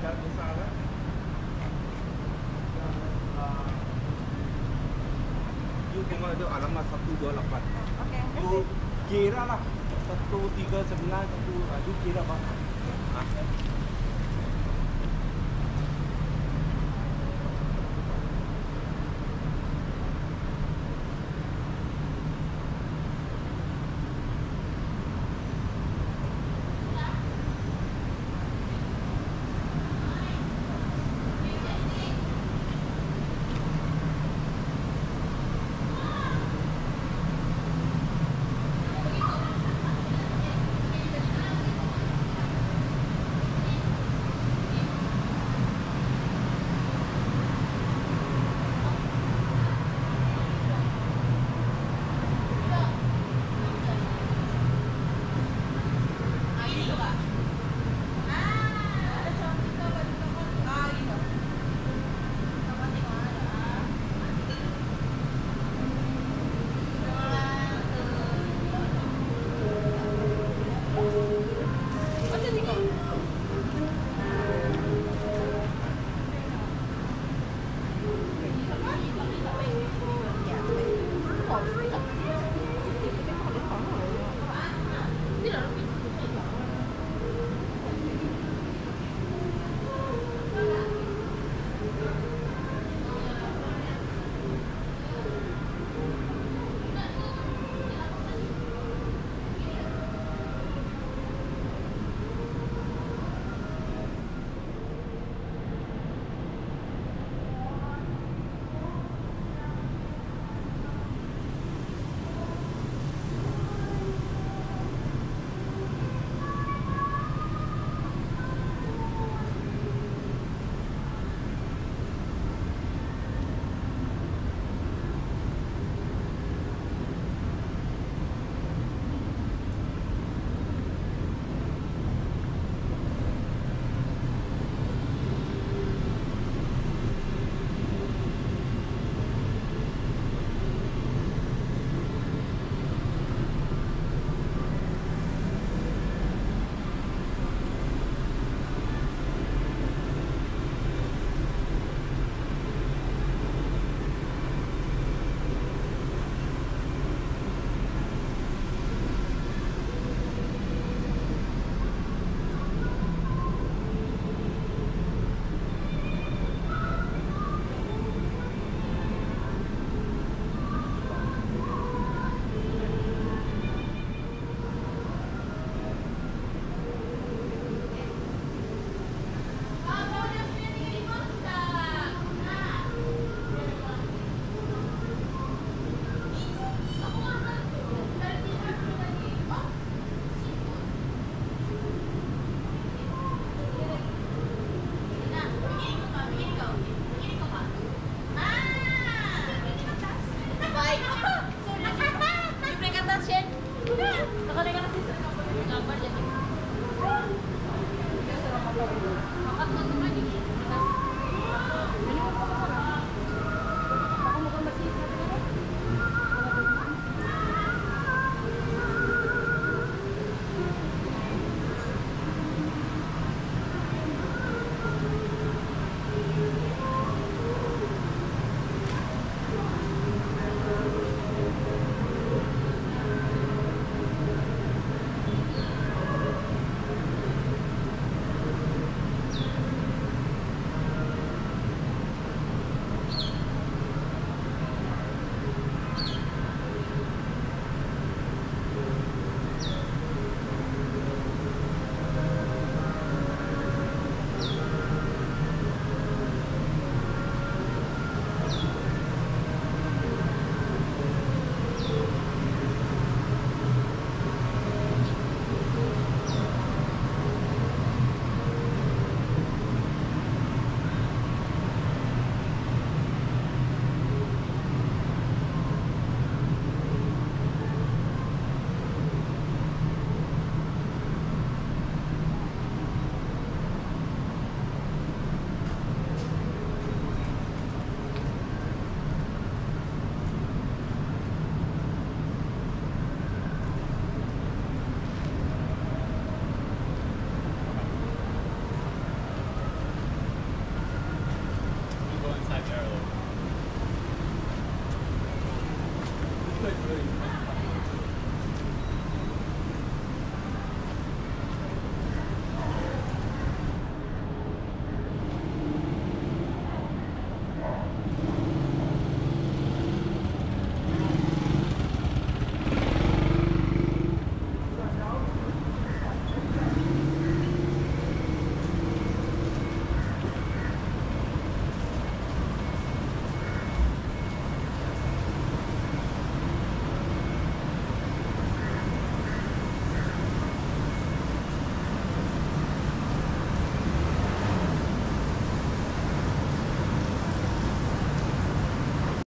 You tengok ada alamat 128. Okey. You kira lah 139 1 you kira apa?